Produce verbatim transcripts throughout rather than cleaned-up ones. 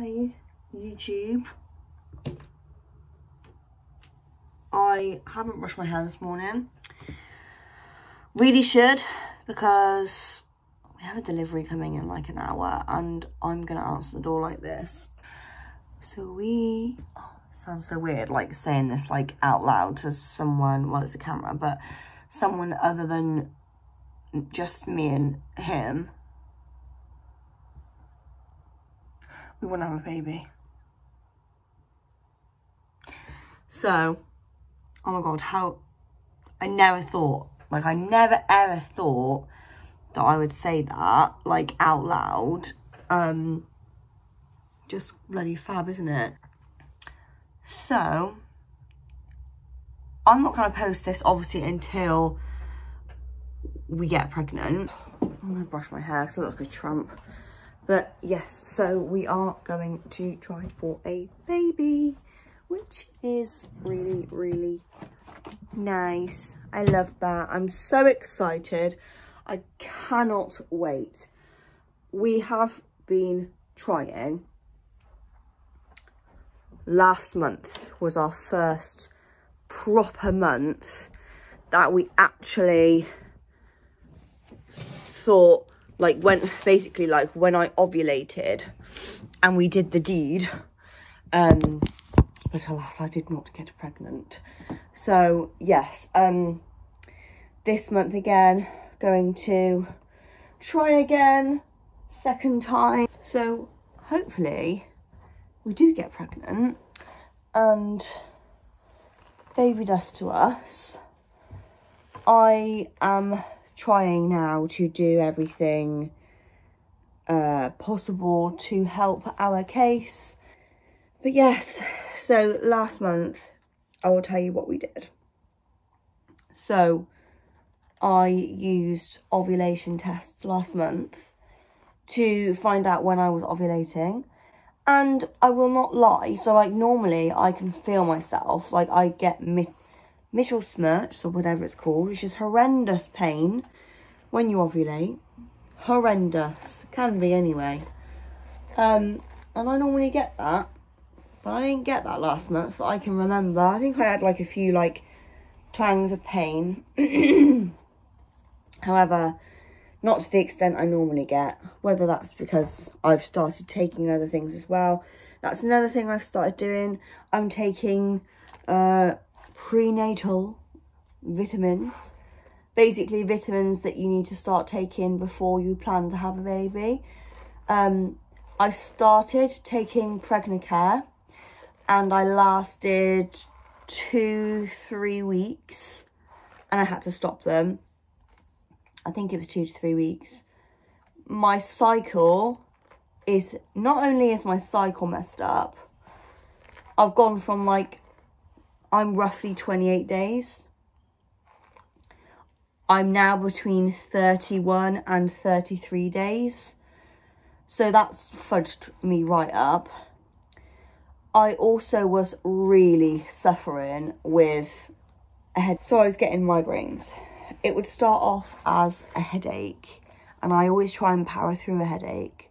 Hi, YouTube. I haven't brushed my hair this morning. Really should, because we have a delivery coming in like an hour and I'm gonna answer the door like this. So we, oh, it sounds so weird, like saying this like out loud to someone, well, it's a camera, but someone other than just me and him. We want to have a baby. So, oh my God, how, I never thought, like I never ever thought that I would say that, like out loud. Um, just bloody fab, isn't it? So, I'm not going to post this obviously until we get pregnant. I'm going to brush my hair because I look like a tramp. But yes, so we are going to try for a baby, which is really, really nice. I love that. I'm so excited. I cannot wait. We have been trying. Last month was our first proper month that we actually thought, like when, basically like when I ovulated and we did the deed, um, but alas, I did not get pregnant. So yes, um, this month again, going to try again, second time. So hopefully we do get pregnant and baby does to us. I am trying now to do everything uh, possible to help our case. But yes, so last month, I will tell you what we did. So I used ovulation tests last month to find out when I was ovulating. And I will not lie, so like normally I can feel myself, like I get mid Mitchell smirch, or whatever it's called, which is horrendous pain when you ovulate. Horrendous. Can be anyway. Um, and I normally get that, but I didn't get that last month that I can remember. I think I had like a few like twangs of pain. However, not to the extent I normally get, whether that's because I've started taking other things as well. That's another thing I've started doing. I'm taking uh prenatal vitamins, basically vitamins that you need to start taking before you plan to have a baby. um I started taking Pregnacare and I lasted two three weeks, and I had to stop them. I think it was two to three weeks. My cycle is, not only is my cycle messed up, I've gone from like, I'm roughly twenty-eight days. I'm now between thirty-one and thirty-three days. So that's fudged me right up. I also was really suffering with a head. So I was getting migraines. It would start off as a headache. And I always try and power through a headache.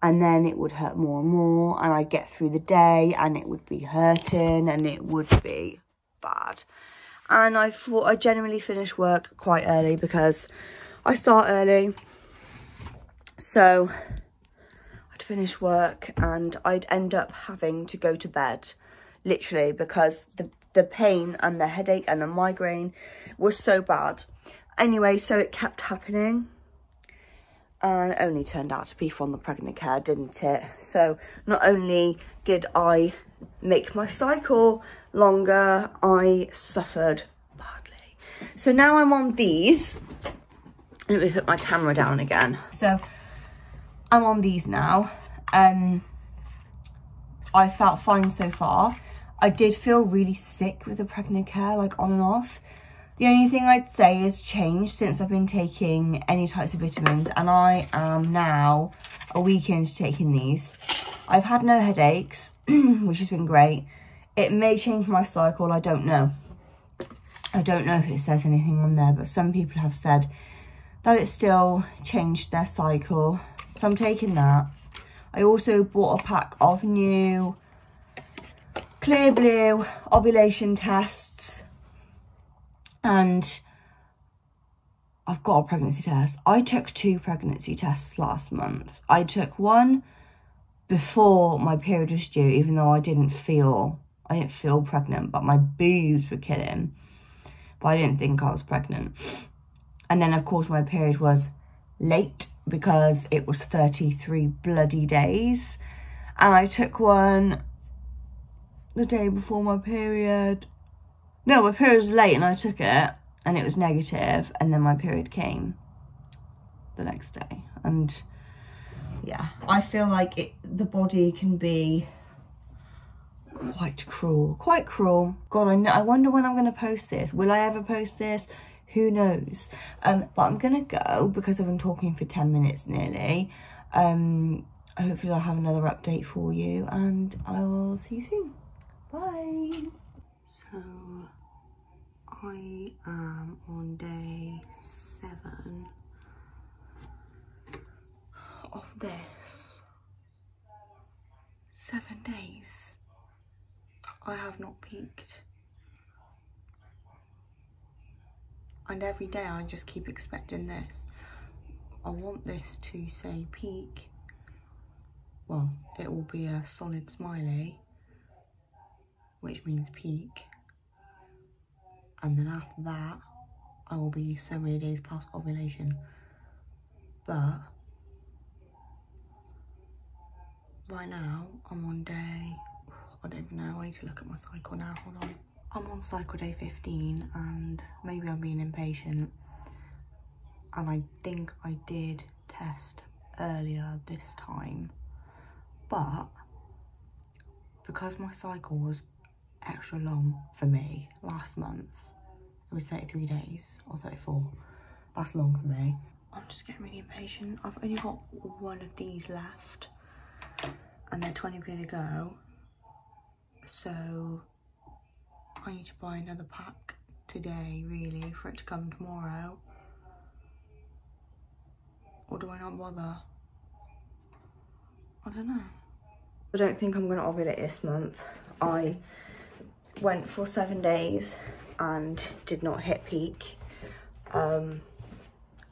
And then it would hurt more and more, and I'd get through the day and it would be hurting and it would be bad. And I thought I generally finish work quite early because I start early. So I'd finish work and I'd end up having to go to bed, literally, because the, the pain and the headache and the migraine was so bad. Anyway, so it kept happening. And it only turned out to be from the Pregnacare, didn't it? So not only did I make my cycle longer, I suffered badly. So now I'm on these. Let me put my camera down again. So I'm on these now. Um, I felt fine so far. I did feel really sick with the Pregnacare, like on and off. The only thing I'd say has changed since I've been taking any types of vitamins, and I am now a week into taking these. I've had no headaches, which has been great. It may change my cycle, I don't know. I don't know if it says anything on there, but some people have said that it still changed their cycle. So I'm taking that. I also bought a pack of new Clear Blue ovulation tests, and I've got a pregnancy test. I took two pregnancy tests last month. I took one before my period was due, even though I didn't feel I didn't feel pregnant, but my boobs were killing, but I didn't think I was pregnant. And then of course my period was late because it was thirty-three bloody days, and I took one the day before my period. No, my period was late and I took it and it was negative, and then my period came the next day. And yeah, I feel like it, the body can be quite cruel, quite cruel. God, I know, I wonder when I'm going to post this. Will I ever post this? Who knows? Um, but I'm going to go because I've been talking for ten minutes nearly. Um, hopefully I'll have another update for you, and I will see you soon. Bye. So I am on day seven of this. Seven days. I have not peaked. And every day I just keep expecting this. I want this to say peak. Well, it will be a solid smiley, which means peak. And then after that, I will be so many days past ovulation. But right now, I'm on day, I don't even know, I need to look at my cycle now, hold on. I'm on cycle day fifteen, and maybe I'm being impatient, and I think I did test earlier this time, but because my cycle was extra long for me last month, it was thirty-three days or thirty-four, that's long for me. I'm just getting really impatient. I've only got one of these left and they're twenty quid to go, so I need to buy another pack today really for it to come tomorrow, or do I not bother? I don't know. I don't think I'm going to ovulate this month. I went for seven days and did not hit peak. um,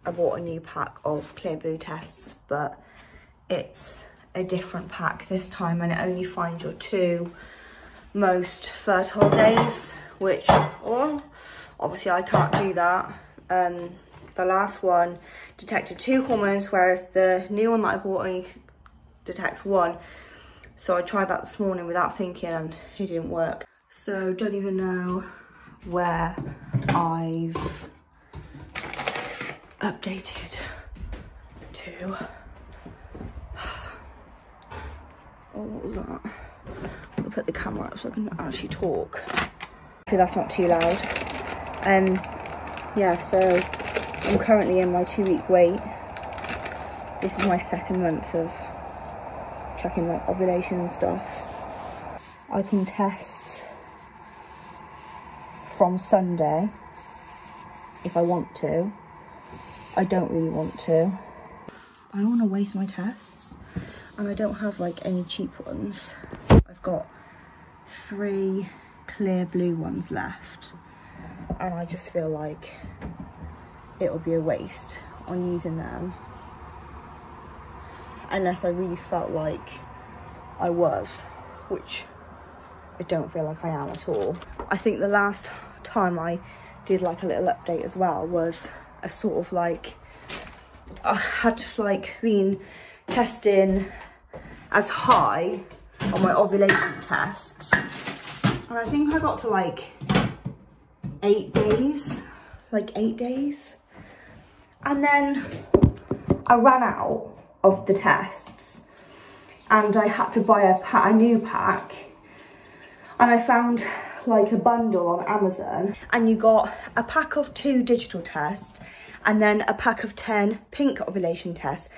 I bought a new pack of Clear Blue tests, but it's a different pack this time, and it only finds your two most fertile days, which oh, obviously I can't do that. Um, the last one detected two hormones, whereas the new one that I bought only detects one. So I tried that this morning without thinking and it didn't work. So don't even know where I've updated to. Oh, what was that? I'm gonna put the camera up so I can actually talk. Hopefully that's not too loud. Um, yeah, so I'm currently in my two week wait. This is my second month of checking like ovulation and stuff. I can test from Sunday if I want to. I don't really want to. I don't want to waste my tests, and I don't have like any cheap ones. I've got three Clear Blue ones left, and I just feel like it'll be a waste on using them unless I really felt like I was, which I don't feel like I am at all. I think the last time I did like a little update as well was a sort of like, I had like been testing as high on my ovulation tests, and I think I got to like eight days, like eight days, and then I ran out of the tests and I had to buy a, pack, a new pack, and I found like a bundle on Amazon, and you got a pack of two digital tests and then a pack of ten pink ovulation tests.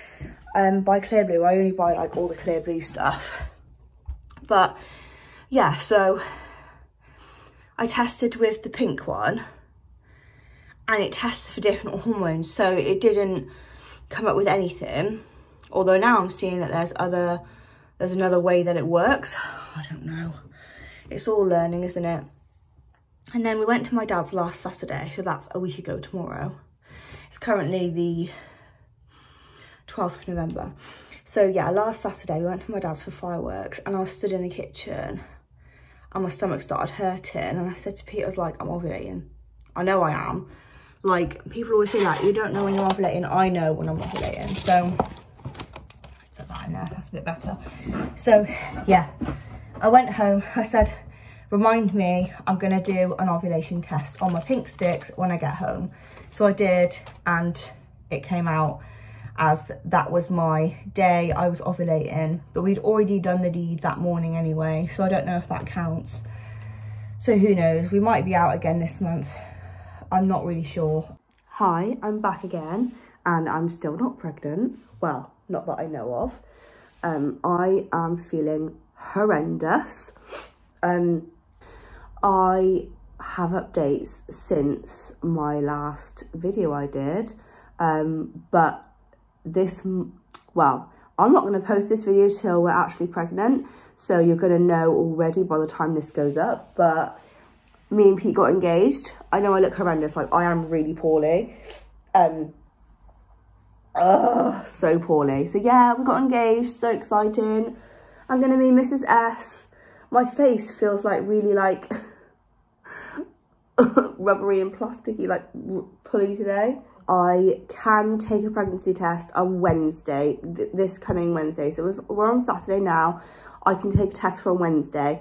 Um, by Clear Blue, I only buy like all the Clear Blue stuff. But yeah, so I tested with the pink one, and it tested for different hormones, so it didn't come up with anything, Although now I'm seeing that there's other, there's another way that it works. I don't know. It's all learning, isn't it? And then we went to my dad's last Saturday, so that's a week ago tomorrow. It's currently the twelfth of November. So yeah, last Saturday we went to my dad's for fireworks, and I was stood in the kitchen and my stomach started hurting, and I said to Peter, I was like, I'm ovulating. I know I am. Like, people always say that, you don't know when you're ovulating. I know when I'm ovulating, so I know that's a bit better. So yeah, I went home, I said, remind me, I'm gonna do an ovulation test on my pink sticks when I get home. So I did, and it came out as that was my day I was ovulating, but we'd already done the deed that morning anyway, so I don't know if that counts. So who knows, we might be out again this month. I'm not really sure. Hi, I'm back again, and I'm still not pregnant. Well, not that I know of. Um, I am feeling horrendous. Um, I have updates since my last video I did, um, but this, well, I'm not going to post this video till we're actually pregnant, so you're going to know already by the time this goes up, but me and Pete got engaged. I know I look horrendous, like I am really poorly, um, ugh, so poorly, so yeah, we got engaged, so exciting. I'm going to be Missus S. My face feels like really like rubbery and plasticky, like pulley today. I can take a pregnancy test on Wednesday, th this coming Wednesday. So it was, we're on Saturday now. I can take a test for Wednesday.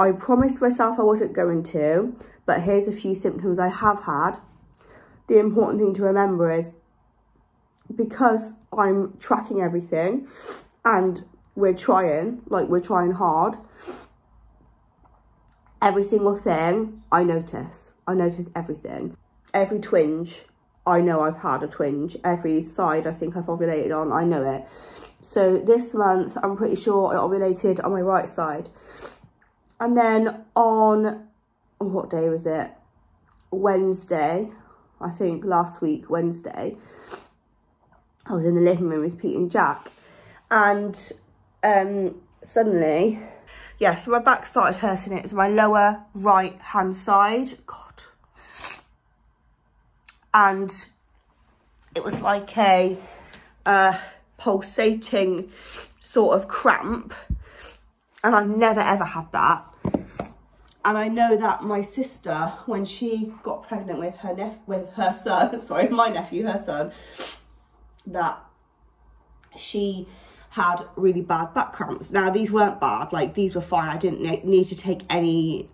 I promised myself I wasn't going to, but here's a few symptoms I have had. The important thing to remember is, because I'm tracking everything and we're trying, like we're trying hard, every single thing I notice. I notice everything. Every twinge, I know I've had a twinge. Every side I think I've ovulated on, I know it. So this month, I'm pretty sure I ovulated on my right side. And then on, what day was it? Wednesday, I think last week, Wednesday, I was in the living room with Pete and Jack. And um, suddenly, yeah, so my back started hurting. It's my lower right hand side. God. And it was like a uh, pulsating sort of cramp. And I've never, ever had that. And I know that my sister, when she got pregnant with her nep with her son, sorry, my nephew, her son, that she had really bad back cramps. Now, these weren't bad, like these were fine. I didn't need to take any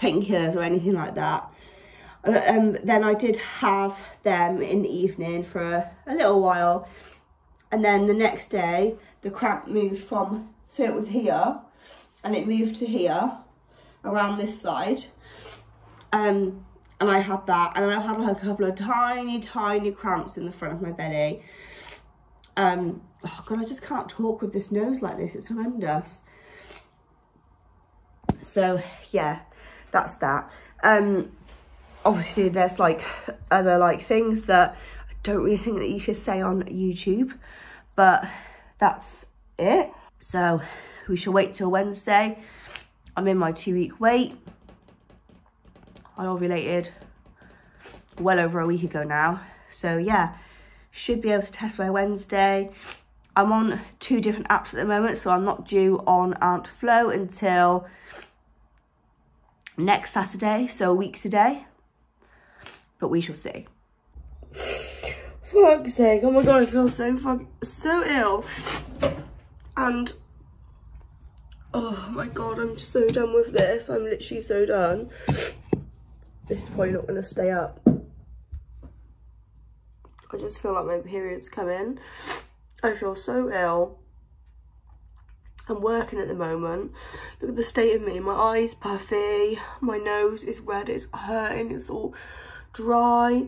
painkillers or anything like that. Um, then I did have them in the evening for a, a little while. And then the next day, the cramp moved from, so it was here, and it moved to here, around this side. Um, and I had that, and then I've had like a couple of tiny, tiny cramps in the front of my belly. Um, oh God, I just can't talk with this nose like this. It's horrendous. So yeah, that's that. Um, obviously there's like other like things that I don't really think that you could say on YouTube, but that's it. So we shall wait till Wednesday. I'm in my two week wait. I ovulated well over a week ago now. So yeah. Should be able to test by Wednesday. I'm on two different apps at the moment, so I'm not due on Aunt Flo until next Saturday, so a week today. But we shall see. Fuck's sake, oh my God, I feel so fuck, so ill. And, oh my God, I'm so done with this. I'm literally so done. This is probably not gonna stay up. I just feel like my period's come in. I feel so ill. I'm working at the moment. Look at the state of me. My eyes puffy. My nose is red. It's hurting. It's all dry.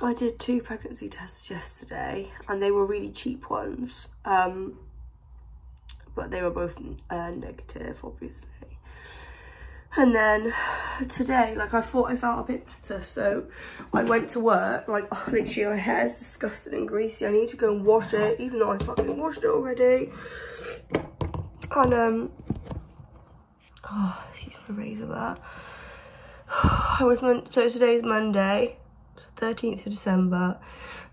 I did two pregnancy tests yesterday, and they were really cheap ones. Um, but they were both uh, negative, obviously. And then today, like, I thought I felt a bit better, so I went to work. Like, oh, literally, my hair's disgusting and greasy. I need to go and wash it, even though I fucking washed it already. And, um, oh, excuse my razor there. I was meant, so today's Monday, thirteenth of December,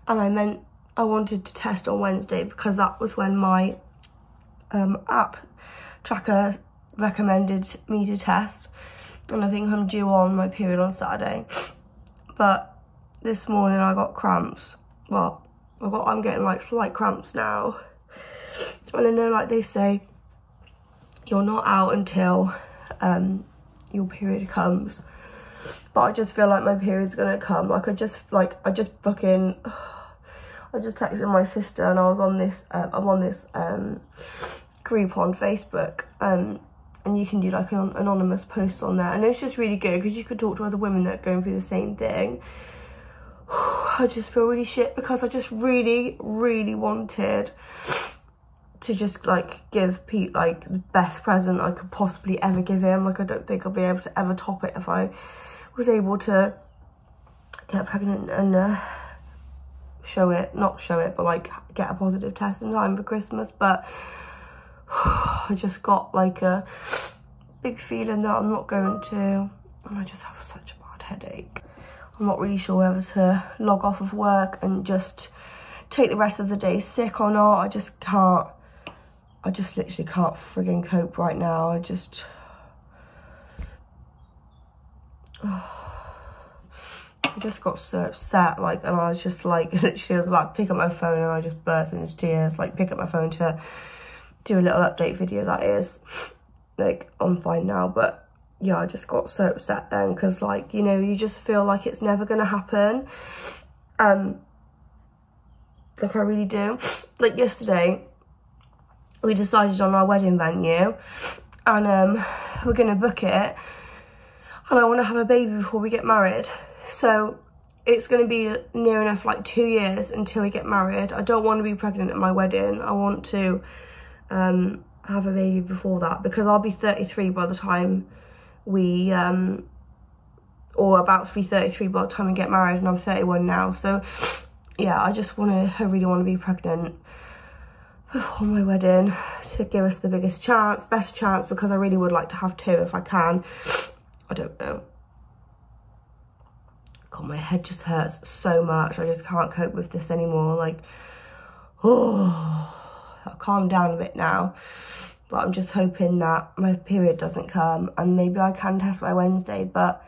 and I meant I wanted to test on Wednesday because that was when my um, app tracker recommended me to test, and I think I'm due on my period on Saturday. But this morning I got cramps. Well, I got, I'm getting like slight cramps now, and I know, like, they say you're not out until um, your period comes, but I just feel like my period's gonna come. Like, I just, like, I just fucking, I just texted my sister, and I was on this, uh, I'm on this um, group on Facebook, um, and you can do like an anonymous post on there, and it's just really good because you could talk to other women that are going through the same thing. I just feel really shit because I just really, really wanted to just, like, give Pete, like, the best present I could possibly ever give him. Like, I don't think I'll be able to ever top it if I was able to get pregnant and uh, show it, not show it, but, like, get a positive test in time for Christmas. But I just got, like, a big feeling that I'm not going to, and I just have such a bad headache. I'm not really sure whether to log off of work and just take the rest of the day sick or not. I just can't. I just literally can't frigging cope right now. I just, oh, I just got so upset, like, and I was just like, literally, I was about to pick up my phone and I just burst into tears. Like, pick up my phone to do a little update video, that is. Like, I'm fine now, but yeah, I just got so upset then, because, like, you know, you just feel like it's never gonna happen. Um, like, I really do. Like, yesterday, we decided on our wedding venue, and um, we're gonna book it, and I wanna have a baby before we get married. So it's gonna be near enough like two years until we get married. I don't wanna be pregnant at my wedding. I want to um, have a baby before that, because I'll be thirty-three by the time we, um, or about to be thirty-three by the time we get married, and I'm thirty-one now. So yeah, I just wanna, I really wanna be pregnant before my wedding to give us the biggest chance, best chance, because I really would like to have two if I can. I don't know. God, my head just hurts so much. I just can't cope with this anymore. Like, oh, I'll calm down a bit now, but I'm just hoping that my period doesn't come and maybe I can test by Wednesday. But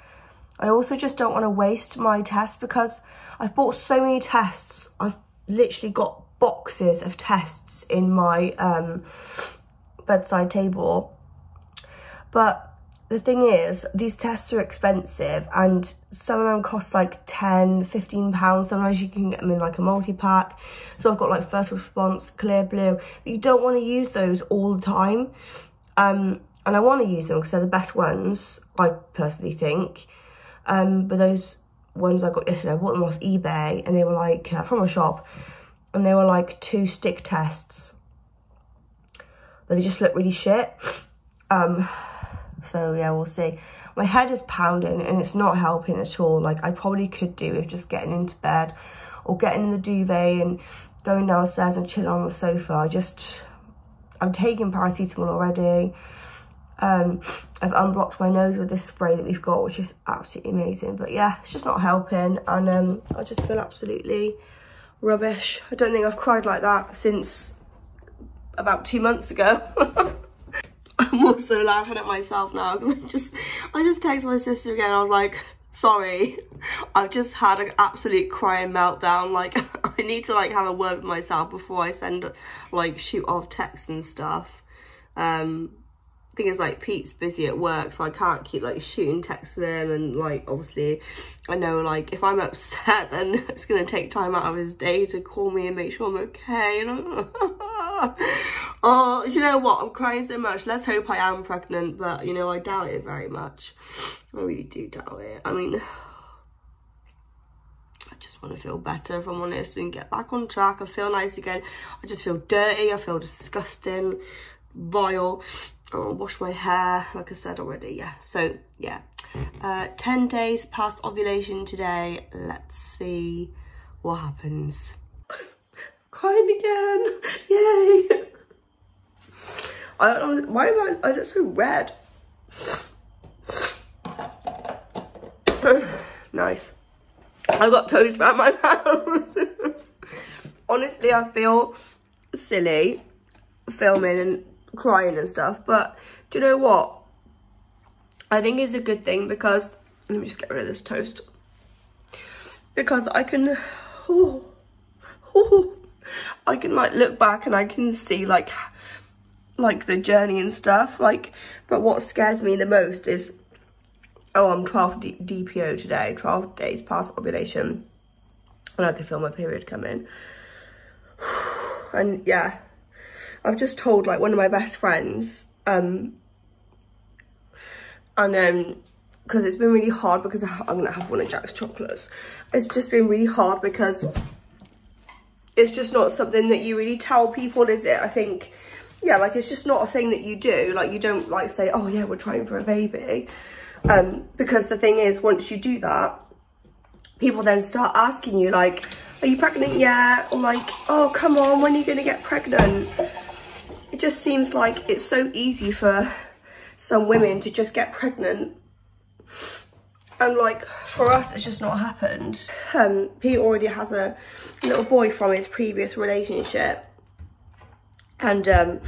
I also just don't want to waste my test, because I've bought so many tests. I've literally got boxes of tests in my um, bedside table. But the thing is, these tests are expensive, and some of them cost like ten, fifteen pounds. Sometimes you can get them in like a multi-pack. So I've got like First Response, Clear Blue, but you don't want to use those all the time. Um, and I want to use them because they're the best ones, I personally think. Um, but those ones I got yesterday, I bought them off eBay, and they were like, uh, from a shop, and they were like two stick tests, but they just look really shit. Um, so yeah, we'll see. My head is pounding and it's not helping at all. Like, I probably could do with just getting into bed or getting in the duvet and going downstairs and chilling on the sofa. I just, I'm taking paracetamol already. Um, I've unblocked my nose with this spray that we've got, which is absolutely amazing. But yeah, it's just not helping, and um, I just feel absolutely rubbish. I don't think I've cried like that since about two months ago. I'm also laughing at myself now, because I just, I just texted my sister again. I was like, sorry, I've just had an absolute crying meltdown. Like, I need to, like, have a word with myself before I send, like, shoot off texts and stuff. Um, thing is, like, Pete's busy at work, so I can't keep, like, shooting texts with him, and, like, obviously I know, like, if I'm upset, then it's gonna take time out of his day to call me and make sure I'm okay. Oh, you know what, I'm crying so much. Let's hope I am pregnant, but, you know, I doubt it very much. I really do doubt it. I mean, I just want to feel better, if I'm honest, and get back on track. I feel nice again. I just feel dirty, I feel disgusting, vile. oh, wash my hair, like I said already, yeah. So, yeah, uh, ten days past ovulation today. Let's see what happens. Crying again, yay. I don't know, why am I, I look so red? Nice. I've got toast around my mouth. Honestly, I feel silly filming and crying and stuff, but do you know what? I think it's a good thing because, let me just get rid of this toast. Because I can, oh, oh, I can like look back and I can see like, like the journey and stuff. Like, but what scares me the most is, oh, I'm twelve D P O today, twelve days past ovulation, and I can feel my period come in. And yeah, I've just told like one of my best friends, um, and um, because it's been really hard because I'm gonna have one of Jack's chocolates. It's just been really hard because it's just not something that you really tell people, is it? I think, yeah, like it's just not a thing that you do. Like you don't like say, oh yeah, we're trying for a baby. Um, because the thing is, once you do that, people then start asking you like, are you pregnant yet? Or like, oh, come on, when are you gonna get pregnant? It just seems like it's so easy for some women to just get pregnant. And like, for us, it's just not happened. Um, Pete already has a little boy from his previous relationship. And um,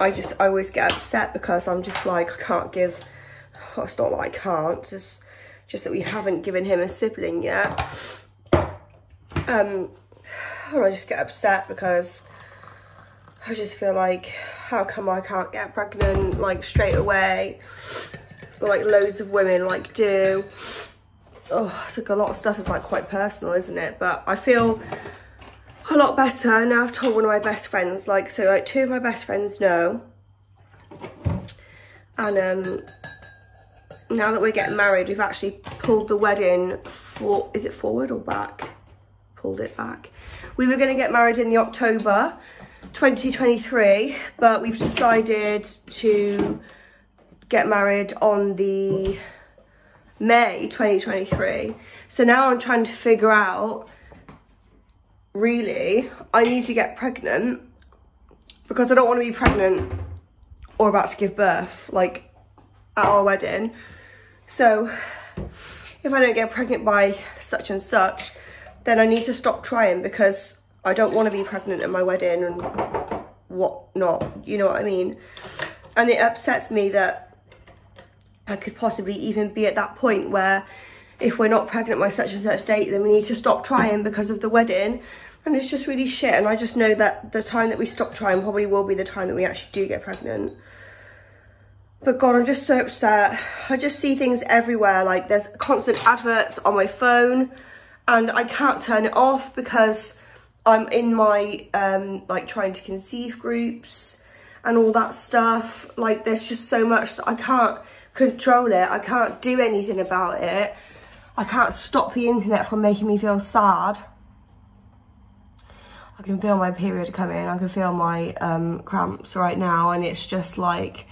I just, I always get upset because I'm just like, I can't give, well, it's not like I can't, it's just that we haven't given him a sibling yet. Um, I just get upset because I just feel like, how come I can't get pregnant like straight away? But like loads of women like do. Oh, it's like a lot of stuff is like quite personal, isn't it? But I feel a lot better now. I've told one of my best friends, like, so like two of my best friends know. And um, now that we're getting married, we've actually pulled the wedding for, is it forward or back? Pulled it back. We were going to get married in the October twenty twenty-three, but we've decided to get married on the May twenty twenty-three. So now I'm trying to figure out, really, I need to get pregnant because I don't want to be pregnant or about to give birth, like at our wedding. So if I don't get pregnant by such and such, then I need to stop trying because I don't want to be pregnant at my wedding and whatnot, you know what I mean? And it upsets me that I could possibly even be at that point where if we're not pregnant by such and such date, then we need to stop trying because of the wedding. And it's just really shit. And I just know that the time that we stop trying probably will be the time that we actually do get pregnant. But God, I'm just so upset. I just see things everywhere. Like there's constant adverts on my phone and I can't turn it off because I'm in my um, like trying to conceive groups and all that stuff. Like there's just so much that I can't control it. I can't do anything about it. I can't stop the internet from making me feel sad. I can feel my period coming. I can feel my um, cramps right now. And it's just like,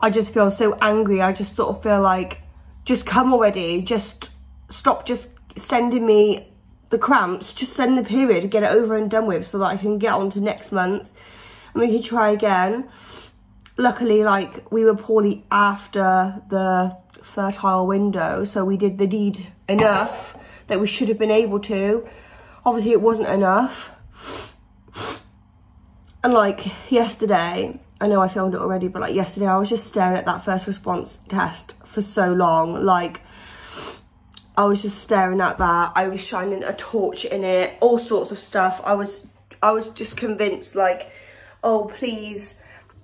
I just feel so angry. I just sort of feel like, just come already. Just stop just sending me the cramps. Just send the period, get it over and done with so that I can get on to next month and we can try again. Luckily, like, we were poorly after the fertile window. So we did the deed enough that we should have been able to. Obviously, it wasn't enough. And like yesterday, I know I filmed it already, but like yesterday I was just staring at that First Response test for so long. Like I was just staring at that. I was shining a torch in it, all sorts of stuff. I was, I was just convinced like, oh, please,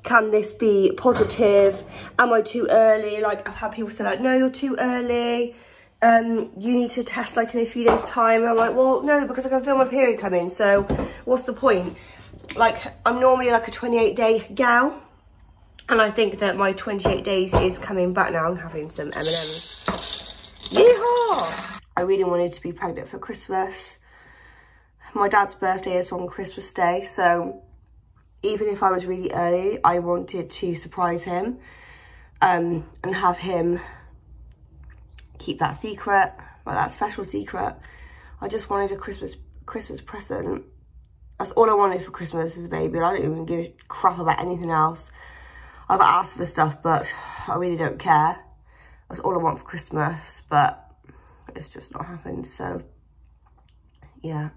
can this be positive? Am I too early? Like I've had people say like, no, you're too early. Um, you need to test like in a few days time. And I'm like, well, no, because I can feel my period coming. So what's the point? Like I'm normally like a twenty-eight day gal. And I think that my twenty-eight days is coming back now. I'm having some M and M's. Yeehaw! I really wanted to be pregnant for Christmas. My dad's birthday is on Christmas Day. So even if I was really early, I wanted to surprise him um, and have him keep that secret, like that special secret. I just wanted a Christmas Christmas present. That's all I wanted for Christmas as a baby. I don't even give a crap about anything else. I've asked for stuff, but I really don't care. That's all I want for Christmas, but it's just not happened. So, yeah.